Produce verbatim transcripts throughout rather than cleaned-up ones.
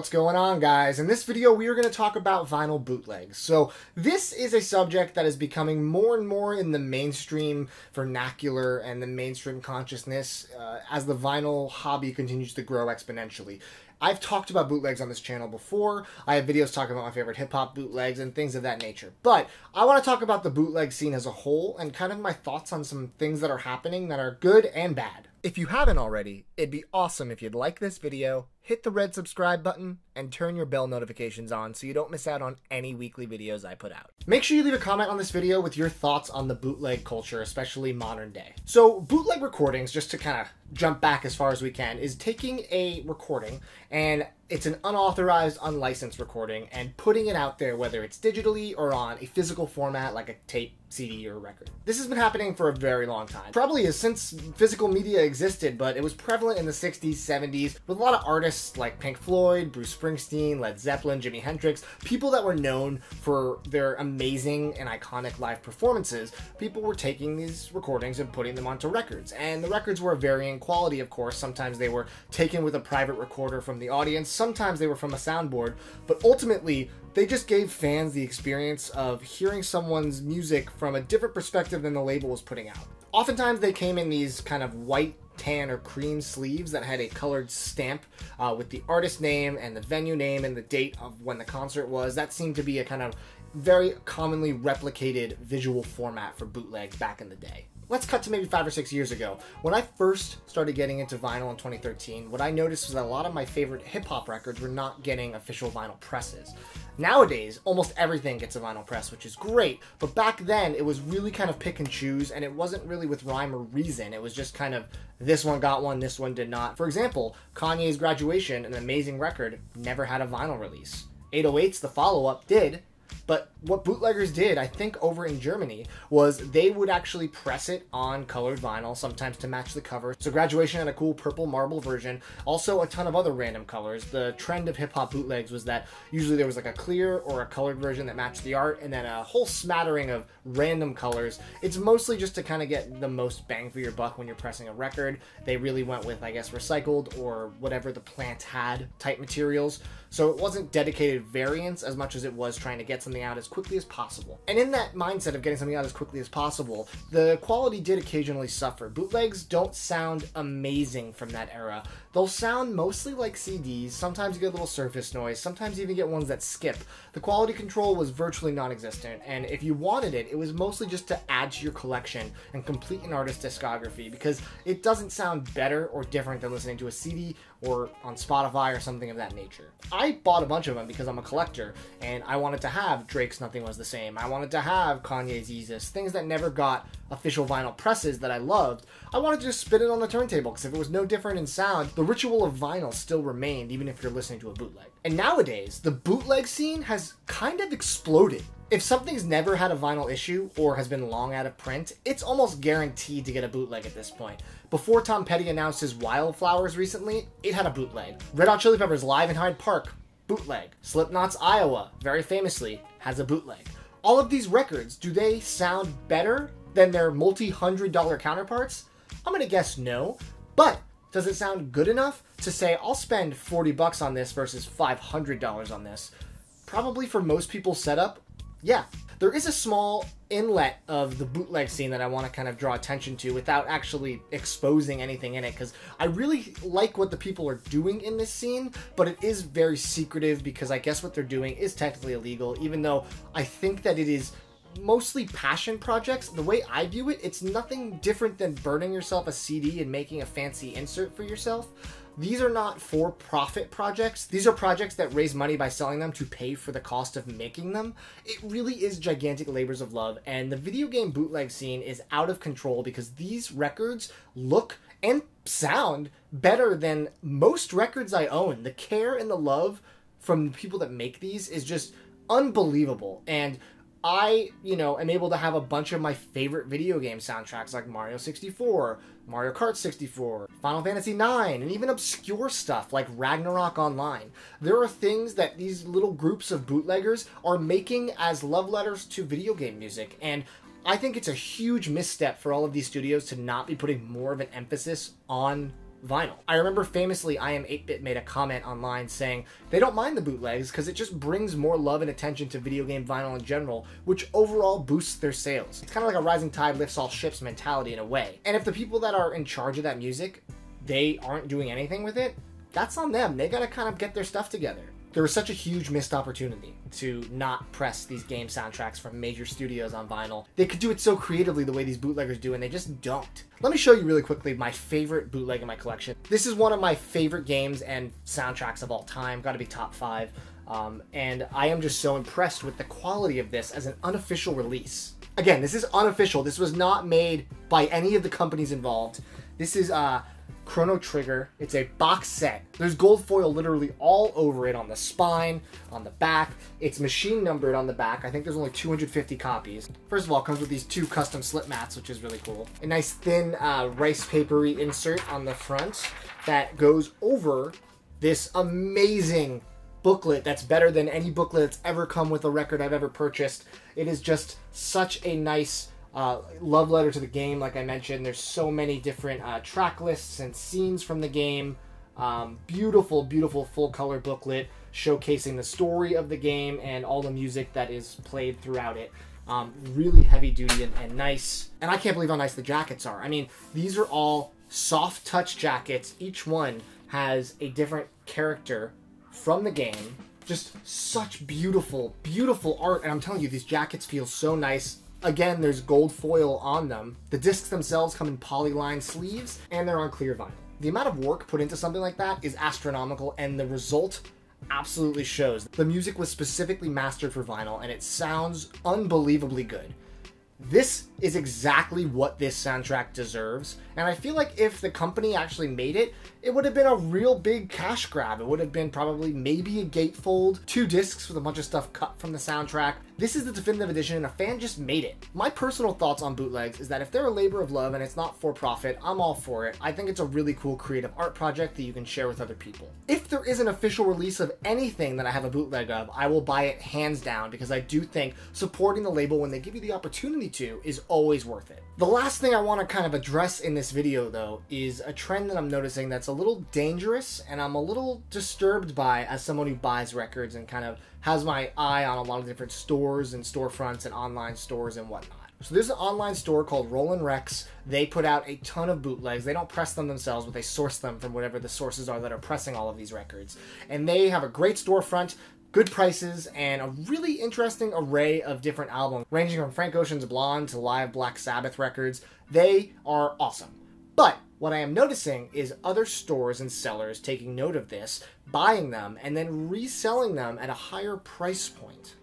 what's going on, guys? In this video, we are going to talk about vinyl bootlegs. So this is a subject that is becoming more and more in the mainstream vernacular and the mainstream consciousness uh, as the vinyl hobby continues to grow exponentially. I've talked about bootlegs on this channel before. I have videos talking about my favorite hip-hop bootlegs and things of that nature. But I want to talk about the bootleg scene as a whole and kind of my thoughts on some things that are happening that are good and bad. If you haven't already, it'd be awesome if you'd like this video, hit the red subscribe button, and turn your bell notifications on so you don't miss out on any weekly videos I put out. Make sure you leave a comment on this video with your thoughts on the bootleg culture, especially modern day. So bootleg recordings, just to kind of jump back as far as we can, is taking a recording, and it's an unauthorized, unlicensed recording, and putting it out there, whether it's digitally or on a physical format like a tape, C D, or record. This has been happening for a very long time. Probably is since physical media existed, but it was prevalent in the sixties, seventies, with a lot of artists like Pink Floyd, Bruce Springsteen, Led Zeppelin, Jimi Hendrix, people that were known for their amazing and iconic live performances. People were taking these recordings and putting them onto records, and the records were varying quality, of course. Sometimes they were taken with a private recorder from the audience, sometimes they were from a soundboard, but ultimately, they just gave fans the experience of hearing someone's music from a different perspective than the label was putting out. Oftentimes they came in these kind of white, tan, or cream sleeves that had a colored stamp uh, with the artist name and the venue name and the date of when the concert was. That seemed to be a kind of very commonly replicated visual format for bootlegs back in the day. Let's cut to maybe five or six years ago. When I first started getting into vinyl in twenty thirteen, what I noticed was that a lot of my favorite hip-hop records were not getting official vinyl presses. Nowadays, almost everything gets a vinyl press, which is great, but back then it was really kind of pick and choose, and it wasn't really with rhyme or reason. It was just kind of, this one got one, this one did not. For example, Kanye's Graduation, an amazing record, never had a vinyl release. eight oh eight's, the follow-up, did. But what bootleggers did, I think over in Germany, was they would actually press it on colored vinyl, sometimes to match the cover. So Graduation had a cool purple marble version, also a ton of other random colors. The trend of hip-hop bootlegs was that usually there was like a clear or a colored version that matched the art, and then a whole smattering of random colors. It's mostly just to kind of get the most bang for your buck when you're pressing a record. They really went with, I guess, recycled or whatever the plant had type materials. So it wasn't dedicated variants as much as it was trying to get something out as quickly as possible. And in that mindset of getting something out as quickly as possible, the quality did occasionally suffer. Bootlegs don't sound amazing from that era. They'll sound mostly like C Ds, sometimes you get a little surface noise, sometimes you even get ones that skip. The quality control was virtually non-existent, and if you wanted it, it was mostly just to add to your collection and complete an artist's discography, because it doesn't sound better or different than listening to a C D or on Spotify or something of that nature. I bought a bunch of them because I'm a collector, and I wanted to have Drake's Nothing Was the Same. I wanted to have Kanye's Yeezus, things that never got official vinyl presses that I loved. I wanted to just spit it on the turntable, because if it was no different in sound, the ritual of vinyl still remained, even if you're listening to a bootleg. And nowadays, the bootleg scene has kind of exploded. If something's never had a vinyl issue or has been long out of print, it's almost guaranteed to get a bootleg at this point. Before Tom Petty announced his Wildflowers recently, it had a bootleg. Red Hot Chili Peppers Live in Hyde Park, bootleg. Slipknot's Iowa, very famously, has a bootleg. All of these records, do they sound better than their multi-hundred dollar counterparts? I'm gonna guess no, but does it sound good enough to say, I'll spend forty bucks on this versus five hundred dollars on this? Probably for most people's setup, yeah. There is a small inlet of the bootleg scene that I want to kind of draw attention to without actually exposing anything in it, because I really like what the people are doing in this scene, but it is very secretive, because I guess what they're doing is technically illegal, even though I think that it is mostly passion projects. The way I view it, it's nothing different than burning yourself a C D and making a fancy insert for yourself. These are not for-profit projects. These are projects that raise money by selling them to pay for the cost of making them. It really is gigantic labors of love, and the video game bootleg scene is out of control, because these records look and sound better than most records I own. The care and the love from the people that make these is just unbelievable, and I, you know, am able to have a bunch of my favorite video game soundtracks like Mario sixty-four, Mario Kart sixty-four, Final Fantasy nine, and even obscure stuff like Ragnarok Online. There are things that these little groups of bootleggers are making as love letters to video game music, and I think it's a huge misstep for all of these studios to not be putting more of an emphasis on vinyl. I remember famously I Am eight-Bit made a comment online saying they don't mind the bootlegs because it just brings more love and attention to video game vinyl in general, which overall boosts their sales. It's kind of like a rising tide lifts all ships mentality in a way. And if the people that are in charge of that music, they aren't doing anything with it, that's on them. They gotta kind of get their stuff together. There was such a huge missed opportunity to not press these game soundtracks from major studios on vinyl. They could do it so creatively the way these bootleggers do, and they just don't. Let me show you really quickly my favorite bootleg in my collection. This is one of my favorite games and soundtracks of all time, gotta be top five. Um, and I am just so impressed with the quality of this as an unofficial release. Again, this is unofficial. This was not made by any of the companies involved. This is, uh, Chrono Trigger. It's a box set. There's gold foil literally all over it, on the spine, on the back. It's machine numbered on the back. I think there's only two hundred fifty copies. First of all, it comes with these two custom slip mats, which is really cool. A nice thin uh, rice papery insert on the front that goes over this amazing booklet that's better than any booklet that's ever come with a record I've ever purchased. It is just such a nice Uh, love letter to the game. Like I mentioned, there's so many different uh, track lists and scenes from the game. Um, beautiful, beautiful full color booklet showcasing the story of the game and all the music that is played throughout it. Um, really heavy duty and, and nice. And I can't believe how nice the jackets are. I mean, these are all soft touch jackets. Each one has a different character from the game. Just such beautiful, beautiful art. And I'm telling you, these jackets feel so nice. Again, there's gold foil on them. The discs themselves come in polyline sleeves, and they're on clear vinyl. The amount of work put into something like that is astronomical, and the result absolutely shows. The music was specifically mastered for vinyl, and it sounds unbelievably good. This is exactly what this soundtrack deserves, and I feel like if the company actually made it, it would have been a real big cash grab. It would have been probably maybe a gatefold, two discs with a bunch of stuff cut from the soundtrack. This is the definitive edition, and a fan just made it. My personal thoughts on bootlegs is that if they're a labor of love and it's not for profit, I'm all for it. I think it's a really cool creative art project that you can share with other people. If there is an official release of anything that I have a bootleg of, I will buy it hands down, because I do think supporting the label when they give you the opportunity to is always worth it. The last thing I want to kind of address in this video though is a trend that I'm noticing that's a little dangerous and I'm a little disturbed by as someone who buys records and kind of has my eye on a lot of different stores and storefronts and online stores and whatnot. So there's an online store called Roland Rex. They put out a ton of bootlegs. They don't press them themselves, but they source them from whatever the sources are that are pressing all of these records. And they have a great storefront, good prices, and a really interesting array of different albums, ranging from Frank Ocean's Blonde to live Black Sabbath records. They are awesome. But what I am noticing is other stores and sellers taking note of this, buying them, and then reselling them at a higher price point.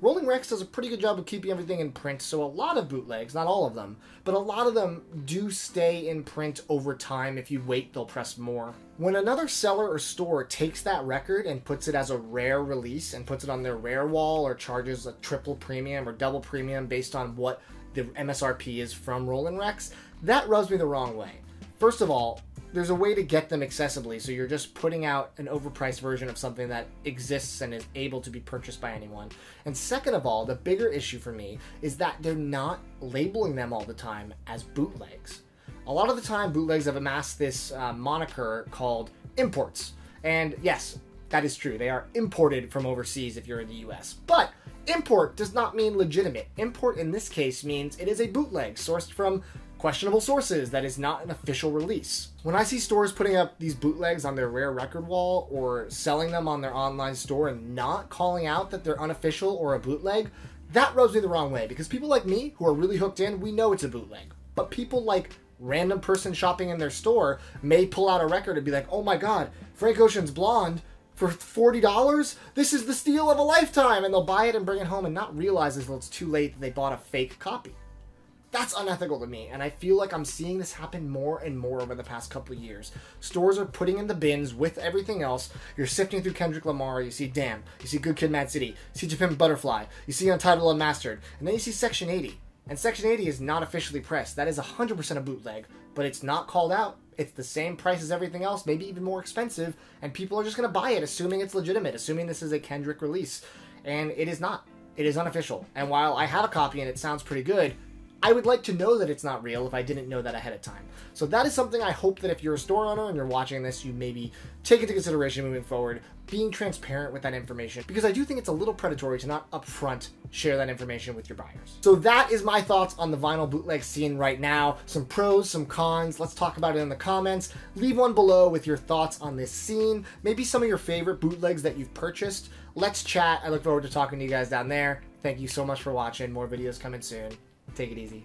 Roland Rex does a pretty good job of keeping everything in print, so a lot of bootlegs, not all of them, but a lot of them do stay in print over time. If you wait, they'll press more. When another seller or store takes that record and puts it as a rare release and puts it on their rare wall or charges a triple premium or double premium based on what the M S R P is from Roland Rex, that rubs me the wrong way. First of all, there's a way to get them accessibly, so you're just putting out an overpriced version of something that exists and is able to be purchased by anyone. And second of all, the bigger issue for me is that they're not labeling them all the time as bootlegs. A lot of the time, bootlegs have amassed this uh, moniker called imports. And yes, that is true. They are imported from overseas if you're in the U S. But import does not mean legitimate. Import in this case means it is a bootleg sourced from questionable sources that is not an official release. When I see stores putting up these bootlegs on their rare record wall or selling them on their online store and not calling out that they're unofficial or a bootleg, that rubs me the wrong way, because people like me who are really hooked in, we know it's a bootleg. But people like random person shopping in their store may pull out a record and be like, oh my God, Frank Ocean's Blonde for forty dollars? This is the steal of a lifetime! And they'll buy it and bring it home and not realize until it's too late that they bought a fake copy. That's unethical to me, and I feel like I'm seeing this happen more and more over the past couple of years. Stores are putting in the bins with everything else. You're sifting through Kendrick Lamar, you see Damn, you see Good Kid M A A D City, you see To Pimp a Butterfly, you see Untitled Unmastered, and then you see Section eighty. And Section eighty is not officially pressed. That is one hundred percent a bootleg, but it's not called out. It's the same price as everything else, maybe even more expensive, and people are just going to buy it assuming it's legitimate, assuming this is a Kendrick release, and it is not. It is unofficial, and while I have a copy and it sounds pretty good, I would like to know that it's not real if I didn't know that ahead of time. So that is something I hope that if you're a store owner and you're watching this, you maybe take into consideration moving forward, being transparent with that information, because I do think it's a little predatory to not upfront share that information with your buyers. So that is my thoughts on the vinyl bootleg scene right now. Some pros, some cons. Let's talk about it in the comments. Leave one below with your thoughts on this scene, maybe some of your favorite bootlegs that you've purchased. Let's chat. I look forward to talking to you guys down there. Thank you so much for watching. More videos coming soon. Take it easy.